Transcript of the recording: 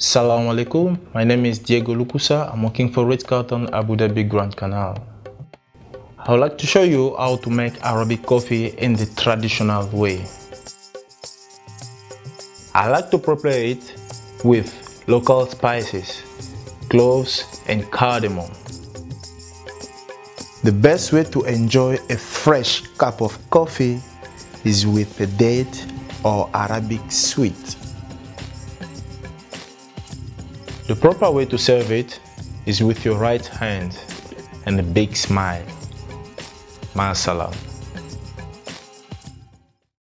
Assalamu alaikum, my name is Diego Lukusa. I'm working for Ritz-Carlton Abu Dhabi Grand Canal. I would like to show you how to make Arabic coffee in the traditional way. I like to prepare it with local spices, cloves and cardamom. The best way to enjoy a fresh cup of coffee is with a date or Arabic sweet. The proper way to serve it is with your right hand and a big smile. Ma'a salam.